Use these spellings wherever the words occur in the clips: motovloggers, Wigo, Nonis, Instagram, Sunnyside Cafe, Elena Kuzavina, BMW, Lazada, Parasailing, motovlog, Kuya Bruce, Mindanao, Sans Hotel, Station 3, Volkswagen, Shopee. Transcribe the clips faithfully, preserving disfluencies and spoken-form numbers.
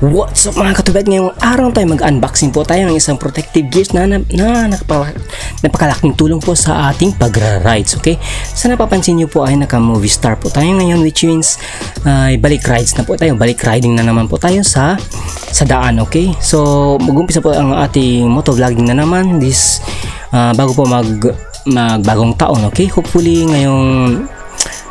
What's up mga katubad, ngayong araw tayo mag-unboxing po tayo ng isang protective gears na, na, na napakalaking tulong po sa ating pagra-rides, okay? Sa napapansin nyo po ay naka-movie star po tayo ngayon, which means uh, balik rides na po tayo, balik riding na naman po tayo sa sa daan, okay? So mag-umpisa po ang ating motovlogging na naman this uh, bago po mag, mag bagong taon, okay? Hopefully ngayong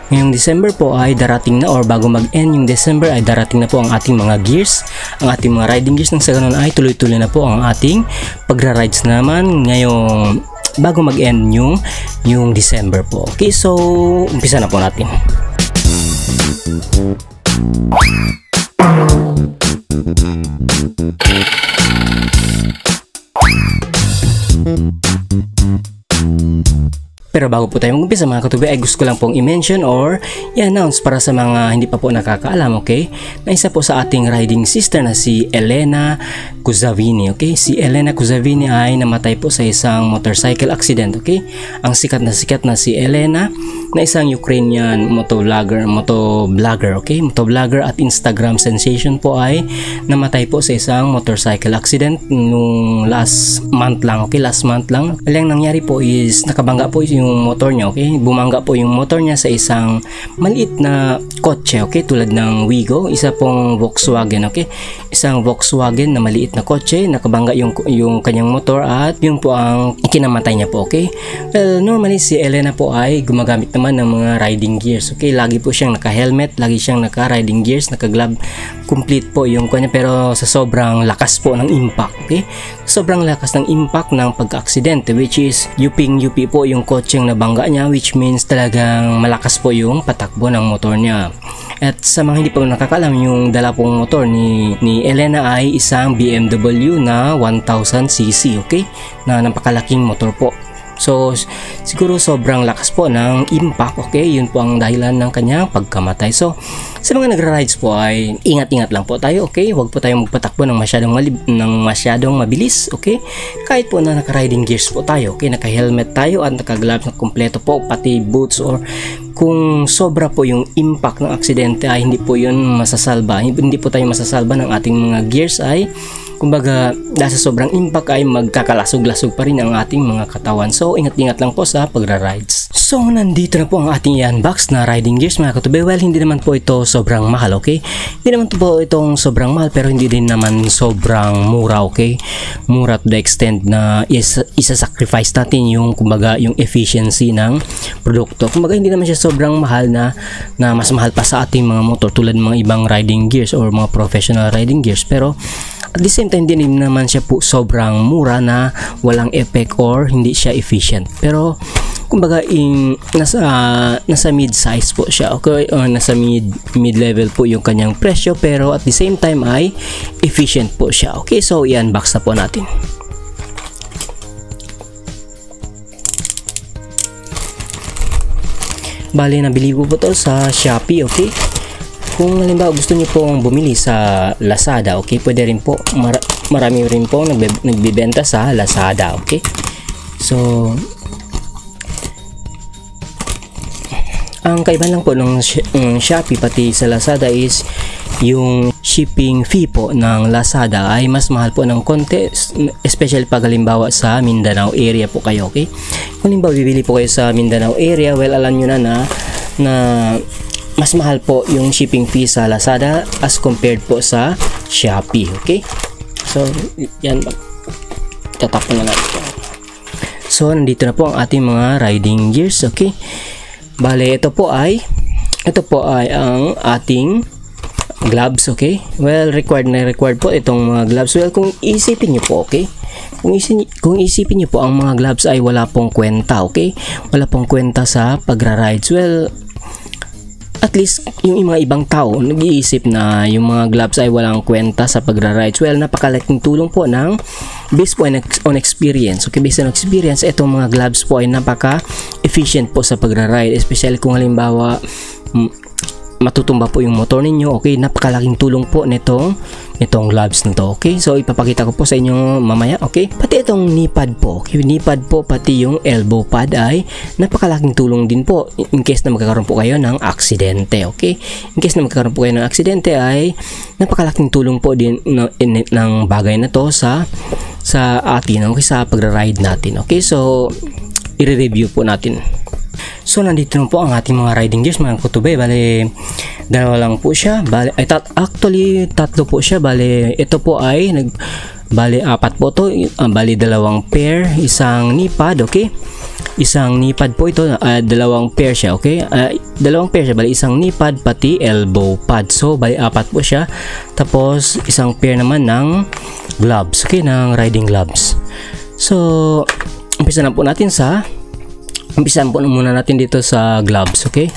Ngayong December po ay darating na, or bago mag-end yung December ay darating na po ang ating mga gears, ang ating mga riding gears, nang sa ganun ay tuloy-tuloy na po ang ating pagra-rides na naman ngayong bago mag-end yung, yung December po. Okay, so umpisa na po natin. Pero bago po tayo mag-umpisa mga katubig ay gusto ko lang pong i-mention or i-announce para sa mga hindi pa po nakakaalam, okay? Na isa po sa ating riding sister na si Elena Kuzavina, okay? Si Elena Kuzavina ay namatay po sa isang motorcycle accident, okay? Ang sikat na sikat na si Elena na isang Ukrainian motovlogger, motovlogger, okay? Motovlogger at Instagram sensation po ay namatay po sa isang motorcycle accident nung last month lang, okay? Last month lang. Ang nangyari po is nakabangga po yung motor niya, okay? Bumangga po yung motor niya sa isang maliit na kotse, okay? Tulad ng Wigo, isa pong Volkswagen, okay? Isang Volkswagen na maliit na kotse, nakabangga yung yung kanyang motor at yun po ang ikinamatay niya po, okay? Well, normally si Elena po ay gumagamit naman ng mga riding gears, okay? Lagi po siyang naka-helmet, lagi siyang naka-riding gears, naka-glove, complete po yung kanya, pero sa sobrang lakas po ng impact, okay? Sobrang lakas ng impact ng pagka-aksidente, which is yuping-yupi po yung kotseng nabangga niya, which means talagang malakas po yung patakbo ng motor niya. At sa mga hindi pa nakakalam, yung dala pong motor ni, ni Elena ay isang B M W na one thousand c c, okay? Na napakalaking motor po. So siguro sobrang lakas po ng impact, okay? Yun po ang dahilan ng kanyang pagkamatay. So sa mga nagra-rides po ay ingat-ingat lang po tayo, okay? Huwag po tayong magpatakbo ng masyadong malib ng masyadong mabilis, okay? Kahit po na naka-riding gears po tayo, okay? Naka-helmet tayo at naka-gloves na kumpleto po, pati boots, or kung sobra po yung impact ng aksidente ay hindi po yun masasalba. Hindi po tayo masasalba ng ating mga gears ay, kumbaga, dahil sa sobrang impact ay magkakalasog-lasog pa rin ang ating mga katawan. So, ingat-ingat lang po sa pagra-rides. So, nandito na po ang ating i-unbox na riding gears mga katubay. Well, hindi naman po ito sobrang mahal, okay? Hindi naman po itong sobrang mahal, pero hindi din naman sobrang mura, okay? Mura to the extent na is isa-sacrifice natin yung, kumbaga, yung efficiency ng produkto. Kumbaga, hindi naman siya sobrang mahal na, na mas mahal pa sa ating mga motor tulad ng mga ibang riding gears or mga professional riding gears. Pero, at the same time, din naman siya po sobrang mura na walang effect or hindi siya efficient. Pero, kumbaga, in, nasa, uh, nasa mid-size po siya, okay? Or nasa mid, mid-level po yung kanyang presyo, pero at the same time ay efficient po siya. Okay, so i-unbox na po natin. Bale, nabili ko po ito sa Shopee, okay? Kung halimbawa gusto niyo pong bumili sa Lazada, okay, pwede rin po. Mar marami rin po nagbebenta sa Lazada, okay? So ang kaibahan lang po ng sh um, Shopee pati sa Lazada is yung shipping fee po ng Lazada ay mas mahal po ng konti, especially pag halimbawa sa Mindanao area po kayo, okay? Kung halimbawa bibili po kayo sa Mindanao area, well, alam niyo na na, na mas mahal po yung shipping fee sa Lazada as compared po sa Shopee, okay? So, yan, tatapon na natin. So, nandito na po ang ating mga riding gears, okay? Bale, ito po ay, ito po ay ang ating gloves, okay? Well, required na required po itong mga gloves. Well, kung isipin nyo po, okay? Kung isipin, kung isipin nyo po, ang mga gloves ay wala pong kwenta, okay? Wala pong kwenta sa pagra-rides. Well, at least yung mga ibang tao nag-iisip na yung mga gloves ay walang kwenta sa pagra-rides. Well, napakalaking tulong po ng based po on experience. Okay, based on experience, itong mga gloves po ay napaka-efficient po sa pagra-ride. Especially kung halimbawa matutumba po yung motor ninyo, okay, napakalaking tulong po nitong itong gloves na to. Okay, so ipapakita ko po sa inyo mamaya. Okay, pati itong knee pad po, yung knee pad po pati yung elbow pad ay napakalaking tulong din po in case na magkakaroon po kayo ng aksidente. Okay, in case na magkakaroon po kayo ng aksidente ay napakalaking tulong po din no, in, in, ng bagay na to sa sa atin, okay, sa pagra-ride natin. Okay, so i-review po natin. So nandito na po ang ating mga riding gears mga kutubay. Bale dalawa lang po siya. Bale ay tat actually tatlo po siya. Bale ito po ay nag bale apat po to. Uh, bale dalawang pair, isang knee pad, okay? Isang knee pad po ito, uh, dalawang pair siya, okay? Uh, dalawang pair siya, bale isang knee pad pati elbow pad. So bale apat po siya. Tapos isang pair naman ng gloves, okay, ng riding gloves. So umpisa na po natin sa Umpisan po muna natin dito sa gloves, okay?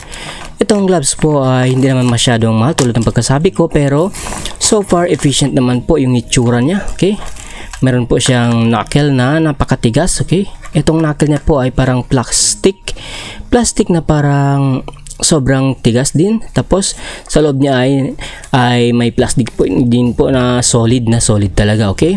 Itong gloves po ay hindi naman masyadong mahal tulad ng pagkasabi ko, pero so far efficient naman po yung itsura niya, okay? Meron po siyang knuckle na napakatigas, okay? Itong knuckle niya po ay parang plastic, plastic na parang sobrang tigas din. Tapos sa loob niya ay ay may plastic po din po na solid na solid talaga, okay?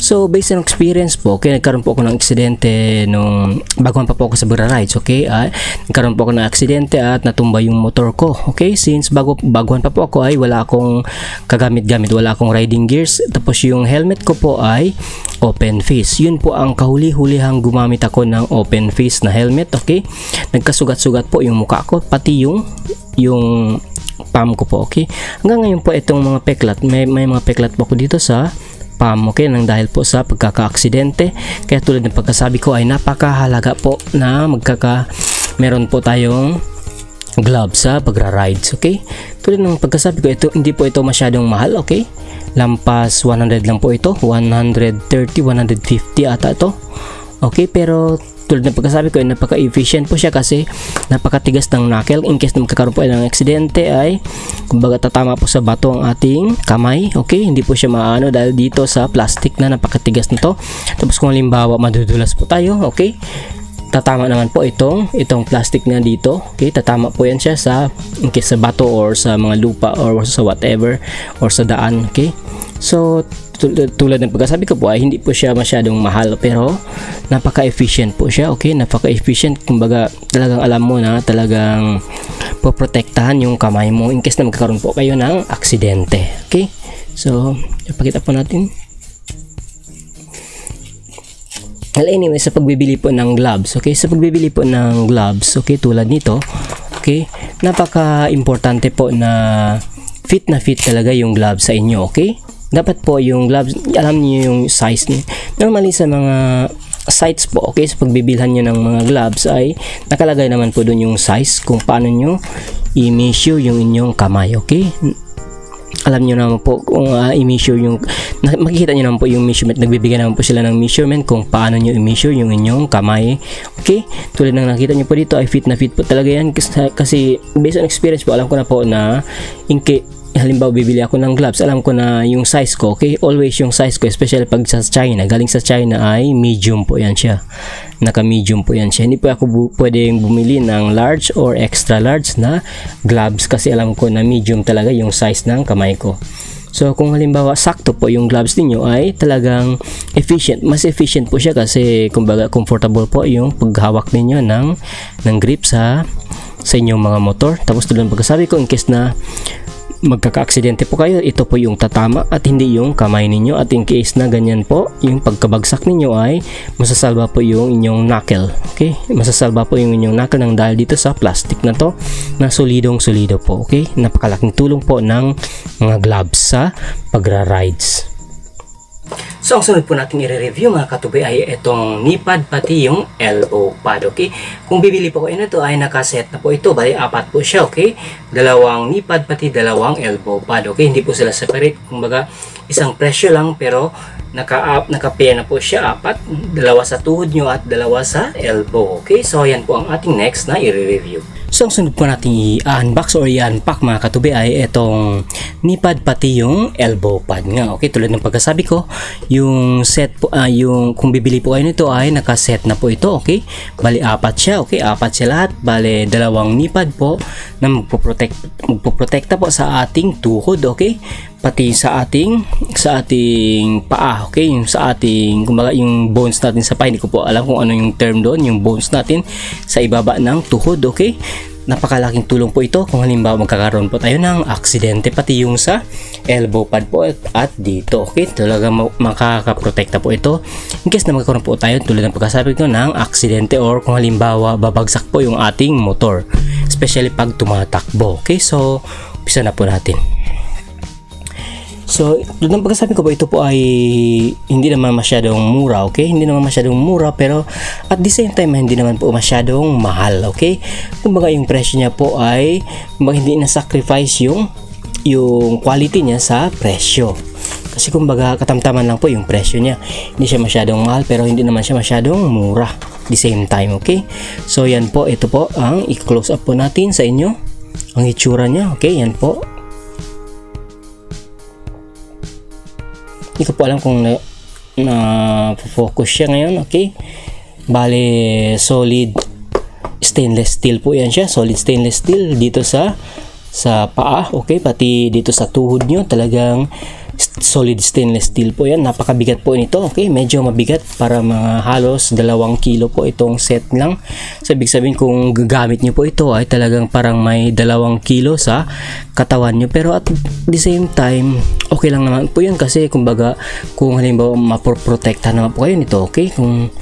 So based on experience po, okay, nagkaroon po ako ng aksidente nung baguhan pa po ako sa pagra-rides, okay? At nagkaroon po ako ng aksidente at natumba yung motor ko, okay? Since bago baguhan pa po ako ay wala akong kagamit-gamit, wala akong riding gears. Tapos yung helmet ko po ay open face. Yun po ang kahuli-hulihang gumamit ako ng open face na helmet, okay? Nagkasugat-sugat po yung mukha ko pati yung yung palm ko po, okay? Hanggang ngayon po itong mga peklat, may may mga peklat po ako dito sa palm, okay, nang dahil po sa pagkakaaksidente. Kaya tulad ng pagkasabi ko ay napakahalaga po na magkaka meron po tayong gloves sa pagra-rides, okay? Tulad ng pagkasabi ko, ito hindi po ito masyadong mahal, okay? Lampas one hundred lang po ito, one thirty, one fifty ata ito, okay? Pero tulad ng pagkasabi ko ay napaka-efficient po siya kasi napakatigas ng knuckle. In case na magkakaroon po ng aksidente ay kumbaga tatama po sa bato ang ating kamay, okay? Hindi po siya maano dahil dito sa plastic na napakatigas nito. Tapos kung halimbawa madudulas po tayo, okay, tatama naman po itong itong plastic na dito, okay? Tatama po yan siya sa in case sa bato or sa mga lupa or sa whatever or sa daan, okay? So tulad ng pagkasabi ko po ay hindi po siya masyadong mahal pero napaka-efficient po siya, okay? Napaka-efficient, kumbaga talagang alam mo na talagang poprotektahan yung kamay mo in case na magkakaroon po kayo ng aksidente, okay? So ipakita po natin. Well, anyway, sa pagbibili po ng gloves, okay, sa pagbibili po ng gloves, okay, tulad nito, okay, napaka-importante po na fit na fit talaga yung gloves sa inyo, okay? Dapat po yung gloves, alam niyo yung size niyo. Normally sa mga sites po, okay, sa pagbibilhan niyo ng mga gloves ay nakalagay naman po doon yung size kung paano niyo i-measure yung inyong kamay, okay? Alam niyo naman po kung uh, i-measure yung na, makikita niyo naman po yung measurement, nagbibigay naman po sila ng measurement kung paano niyo i-measure yung inyong kamay, okay? Tulad ng nakita niyo po dito ay fit na fit po talaga yan kasi, kasi based on experience po alam ko na po na in case halimbawa bibili ako ng gloves, alam ko na yung size ko, okay? Always yung size ko, especially pag sa China, galing sa China ay medium po yan siya, naka medium po yan siya. Hindi po ako bu- pwedeng bumili ng large or extra large na gloves kasi alam ko na medium talaga yung size ng kamay ko. So kung halimbawa sakto po yung gloves niyo ay talagang efficient, mas efficient po siya kasi kumbaga comfortable po yung paghawak niyo ng ng grip sa sa inyong mga motor. Tapos tulad ng pagkasabi ko, in case na magkaka-aksidente po kayo, ito po yung tatama at hindi yung kamay ninyo. At in case na ganyan po, yung pagkabagsak ninyo ay masasalba po yung inyong knuckle, okay? Masasalba po yung inyong knuckle nang dahil dito sa plastic na to na solidong-solido po, okay? Napakalaking tulong po ng mga gloves sa pagra-rides. So, ang sunod po natin i-review mga katubay ay itong knee pad pati yung elbow pad, okay? Kung bibili po kayo nito ay nakaset na po ito. Bali, apat po siya, okay? Dalawang knee pad pati dalawang elbow pad, okay? Hindi po sila separate. Kumbaga, isang presyo lang pero naka-up, naka-pair na po siya. Apat, dalawa sa tuhod nyo at dalawa sa elbow, okay? So, yan po ang ating next na i-review. So, ang sunod po natin i-unbox or i-unpack mga katubay ay itong knee pad pati yung elbow pad nga, okay? Tulad ng pagkasabi ko, yung set po, uh, yung kung bibili po kayo nito ay nakaset na po ito, okay? Bali apat siya, okay? Apat siya lahat. Bali dalawang knee pad po na magpo-protect magpo-protekta po sa ating tuhod, okay? Pati sa ating sa ating paa, okay, yung sa ating kumbaga yung bones natin sa paa. Hindi ko po alam kung ano yung term doon, yung bones natin sa ibaba ng tuhod, okay. Napakalaking tulong po ito kung halimbawa magkakaroon po tayo ng aksidente, pati yung sa elbow pad po at, at dito, okay. Talaga makakaprotekta po ito in case na magkakaroon po tayo tulad ng pagkasabi ko ng aksidente or kung halimbawa babagsak po yung ating motor, especially pag tumatakbo, okay. So umpisa na po natin. So, doon ang pagkasabi ko po, ito po ay hindi naman masyadong mura, okay? Hindi naman masyadong mura, pero at the same time, hindi naman po masyadong mahal, okay? Kumbaga, yung presyo niya po ay, kumbaga, hindi na-sacrifice yung, yung quality niya sa presyo. Kasi kumbaga, katamtaman lang po yung presyo niya. Hindi siya masyadong mahal, pero hindi naman siya masyadong mura at the same time, okay? So, yan po, ito po ang i-close up po natin sa inyo. Ang itsura niya, okay? Yan po. Hindi ko po alam kung na, na focus siya ngayon, okay. Bale, solid stainless steel po yan siya, solid stainless steel dito sa sa paa, okay, pati dito sa tuhod nyo talagang solid stainless steel po yan. Napakabigat po nito, okay, medyo mabigat, para mga halos dalawang kilo po itong set lang. So ibig sabihin kung gagamit nyo po ito ay talagang parang may dalawang kilo sa katawan nyo, pero at the same time okay lang naman po yun kasi kumbaga kung halimbawa mapoprotektahan naman po kayo nito, okay, kung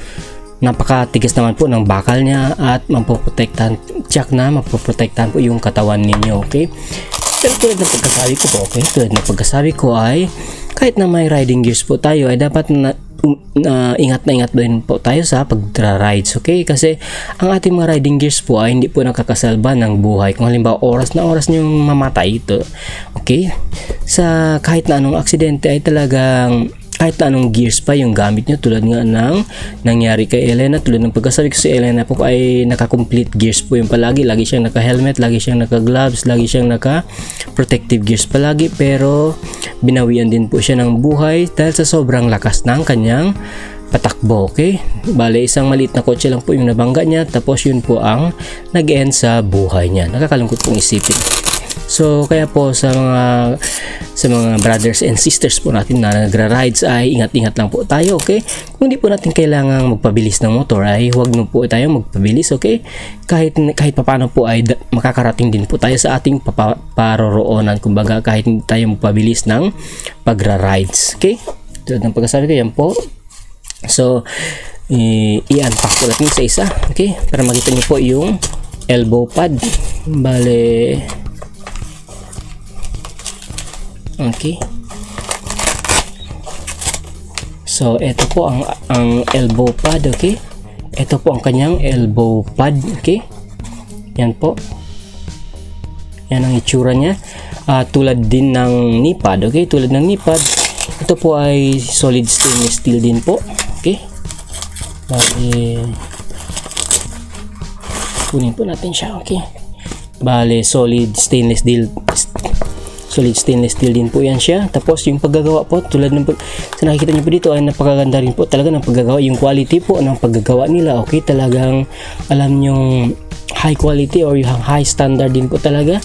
napakatigas naman po ng bakal niya at mapoprotektahan, check na mapoprotektahan po yung katawan ninyo, okay. Pero tulad ng pagkasabi ko po, okay, tulad ng pagkasabi ko ay kahit na may riding gears po tayo ay dapat na Uh, ingat na ingat din po tayo sa pagdra-rides, okay, kasi ang ating mga riding gears po ay hindi po nakakasalba ng buhay kung halimbawa oras na oras nyo mamatay ito, okay, sa kahit na anong aksidente ay talagang kahit na anong gears pa yung gamit nyo, tulad nga ng nangyari kay Elena. Tulad ng pagkasabi ko, si Elena po ay naka-complete gears po yung palagi, lagi siyang naka-helmet, lagi siyang naka-gloves, lagi siyang naka-protective gears palagi, pero binawian din po siya ng buhay dahil sa sobrang lakas ng kanyang patakbo, okay. Bale, isang maliit na kotse lang po yung nabangga niya, tapos yun po ang nag-end sa buhay niya. Nakakalungkot pong isipin. So kaya po sa mga sa mga brothers and sisters po natin na nagra-rides ay ingat-ingat lang po tayo, okay. Kung hindi po natin kailangang magpabilis ng motor ay huwag na po tayo magpabilis, okay. Kahit kahit papaano po ay makakarating din po tayo sa ating paroroonan, kumbaga kahit hindi tayo magpabilis ng pagra-rides, okay. Tulad ng pagkasabi ko, yan po. So i-unpack po natin sa isa, okay, para makita niyo po yung elbow pad. Bale, okay. So, ito po ang, ang elbow pad, okay. Ito po ang kanyang elbow pad, okay. Yan po. Yan ang itsura niya. Uh, tulad din ng knee pad, okay. Tulad ng knee pad, ito po ay solid stainless steel din po, okay. Bale, kunin po natin siya, okay. Bale, solid stainless steel solid stainless steel din po yan siya. Tapos yung paggagawa po, tulad ng pag sa nakikita nyo po dito ay napakaganda rin po talaga ng paggagawa, yung quality po ng paggagawa nila, okay, talagang alam yung high quality or yung high standard din po talaga.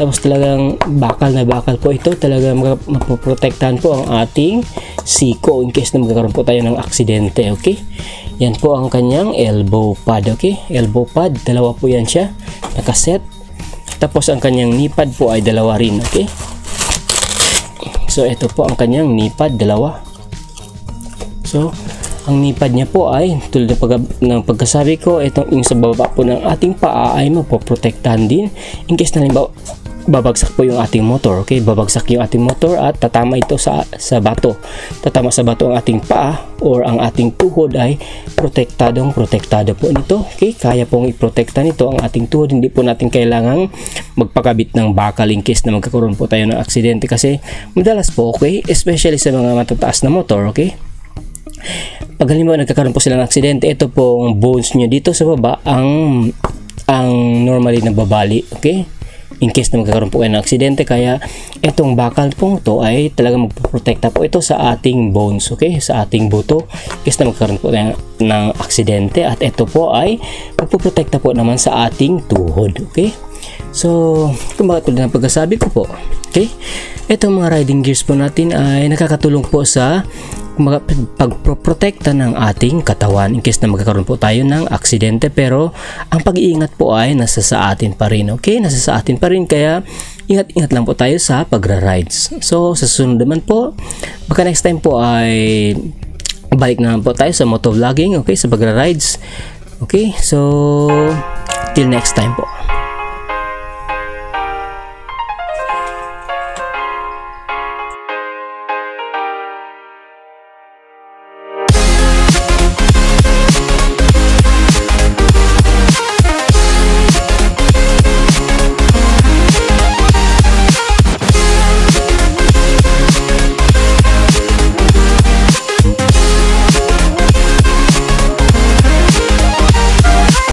Tapos talagang bakal na bakal po ito, talaga mapoprotektahan po ang ating siko in case na magkakaroon po tayo ng aksidente, okay. Yan po ang kanyang elbow pad, okay, elbow pad, dalawa po yan siya, nakaset. Tapos ang kanyang knee pad po ay dalawa rin, okay. So ito po ang kanyang knee pad, dalawa. So ang knee pad niya po ay tulad ng, pag ng pagkasabi ko, itong yung sa baba po ng ating paa ay mapoprotektahan din in case na halimbawa babagsak po yung ating motor, okay, babagsak yung ating motor at tatama ito sa, sa bato, tatama sa bato ang ating paa or ang ating tuhod ay protektadong protektado po nito, okay. Kaya pong iprotekta nito ang ating tuhod, hindi po natin kailangang magpakabit ng bakal in case na magkakaroon po tayo ng aksidente kasi madalas po, okay, especially sa mga matataas na motor, okay, pag halimbawa nagkakaroon po sila ng aksidente, ito pong bones nyo dito sa baba ang ang normally nababali, okay, in case na magkakaroon po kayo ng aksidente. Kaya itong bakal po ito ay talagang magpoprotekta po ito sa ating bones, okay, sa ating buto in case na magkakaroon po tayo ng aksidente, at ito po ay magpoprotekta po naman sa ating tuhod, okay. So kumbaga tulad ng pagkasabi ko po, okay, Ito mga riding gears po natin ay nakakatulong po sa pagprotekta ng ating katawan in case na magkakaroon po tayo ng aksidente, pero ang pag-iingat po ay nasa sa atin pa rin. Okay, nasa sa atin pa rin, kaya ingat-ingat lang po tayo sa pagra-rides. So sa susunod naman po, baka next time po ay balik naman po tayo sa motovlogging, okay, sa pagra-rides. Okay, so till next time po.